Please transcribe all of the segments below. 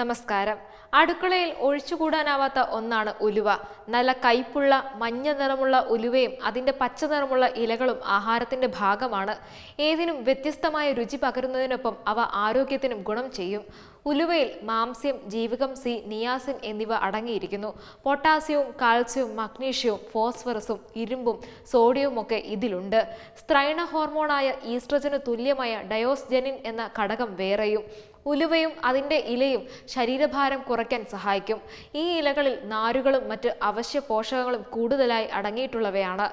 നമസ്കാരം. അടുക്കളയിൽ ഒഴിച്ചുകൂടാനാവാത്ത ഒന്നാണ് ഉലുവ. നല്ല കയ്പുള്ള മഞ്ഞ നിറമുള്ള ഉലുവയും അതിൻ്റെ പച്ച നിറമുള്ള ഇലകളും ആഹാരത്തിൻ്റെ ഭാഗമാണ്. ഏതിനും വ്യത്യസ്തമായ രുചി പകരുന്നതിനൊപ്പം അവ ആരോഗ്യത്തിനും ഗുണം ചെയ്യും. ഉലുവയിൽ മാംസ്യം, ജീവകം സി, നിയാസിൻ എന്നിവ അടങ്ങിയിരിക്കുന്നു. പൊട്ടാസ്യവും കാൽസ്യവും മഗ്നീഷ്യവും ഫോസ്ഫറസും ഇരുമ്പും സോഡിയവും ഒക്കെ ഇതിലുണ്ട്. സ്ത്രൈണ ഹോർമോണായ ഈസ്ട്രജന് തുല്യമായ ഡയോസ്ജനിൻ എന്ന ഘടകം വേറെയും. ഉലുവയും അതിൻ്റെ ഇലയും ശരീരഭാരം കുറയ്ക്കാൻ സഹായിക്കും. ഈ ഇലകളിൽ നാരുകളും മറ്റ് അവശ്യ പോഷകങ്ങളും കൂടുതലായി അടങ്ങിയിട്ടുള്ളവയാണ്.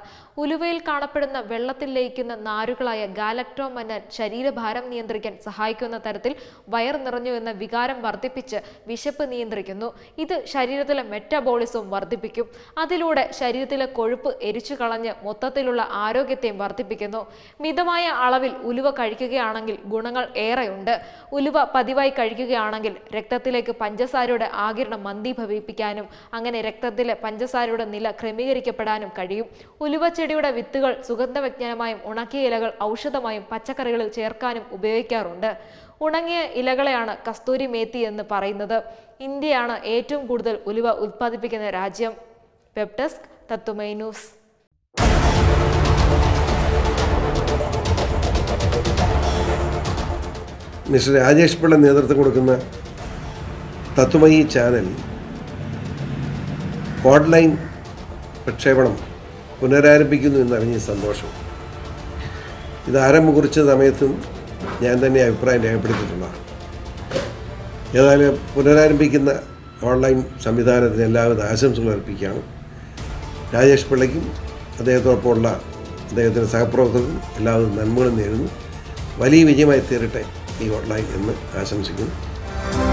ഉലുവയിൽ കാണപ്പെടുന്ന വെള്ളത്തിൽ ലയിക്കുന്ന നാരുകളായ ഗാലക്ടോമന്നൻ ശരീരഭാരം നിയന്ത്രിക്കാൻ സഹായിക്കുന്ന തരത്തിൽ വയർ നിറഞ്ഞു എന്ന വികാരം വർദ്ധിപ്പിച്ച് വിശപ്പ് നിയന്ത്രിക്കുന്നു. ഇത് ശരീരത്തിലെ മെറ്റബോളിസം വർദ്ധിപ്പിക്കും. അതിലൂടെ ശരീരത്തിലെ കൊഴുപ്പ് എരിച്ചു കളഞ്ഞ് മൊത്തത്തിലുള്ള ആരോഗ്യത്തെയും വർദ്ധിപ്പിക്കുന്നു. മിതമായ അളവിൽ ഉലുവ കഴിക്കുകയാണെങ്കിൽ ഗുണങ്ങൾ ഏറെയുണ്ട്. ഉലുവ പതിവായി കഴിക്കുകയാണെങ്കിൽ രക്തത്തിലേക്ക് പഞ്ചസാരയുടെ ആഗിരണം മന്ദീഭവിപ്പിക്കാനും അങ്ങനെ രക്തത്തിലെ പഞ്ചസാരയുടെ നില ക്രമീകരിക്കപ്പെടാനും കഴിയും. ഉലുവ ചെടിയുടെ വിത്തുകൾ സുഗന്ധവ്യഞ്ജനമായും ഉണക്കിയ ഇലകൾ ഔഷധമായും പച്ചക്കറികളിൽ ചേർക്കാനും ഉപയോഗിക്കാറുണ്ട്. ഉണങ്ങിയ ഇലകളെയാണ് കസ്തൂരി മേത്തി എന്ന് പറയുന്നത്. ഇന്ത്യയാണ് ഏറ്റവും കൂടുതൽ ഉലുവ ഉൽപ്പാദിപ്പിക്കുന്ന രാജ്യം. Web desk Tatwamayi news. Mister Rajesh Pillai നേതൃത്വം കൊടുക്കുന്ന തത്വമയി ചാനൽ ഓൺലൈൻ പ്രക്ഷേപണം പുനരാരംഭിക്കുന്നു എന്നറിഞ്ഞ സന്തോഷം. ഇത് ആരംഭം കുറിച്ച സമയത്തും ഞാൻ തന്നെ അഭിപ്രായം രേഖപ്പെടുത്തിയിട്ടുള്ളതാണ്. ഏതായാലും പുനരാരംഭിക്കുന്ന ഓൺലൈൻ സംവിധാനത്തിന് എല്ലാവിധ ആശംസകൾ അർപ്പിക്കുകയാണ്. രാജേഷ് പിള്ളയ്ക്കും അദ്ദേഹത്തോടൊപ്പമുള്ള അദ്ദേഹത്തിൻ്റെ സഹപ്രവർത്തകർക്കും എല്ലാവിധ നന്മകളും നേരുന്നു. വലിയ വിജയമായി തീരട്ടെ ഈ ഓൺലൈൻ എന്ന് ആശംസിക്കുന്നു.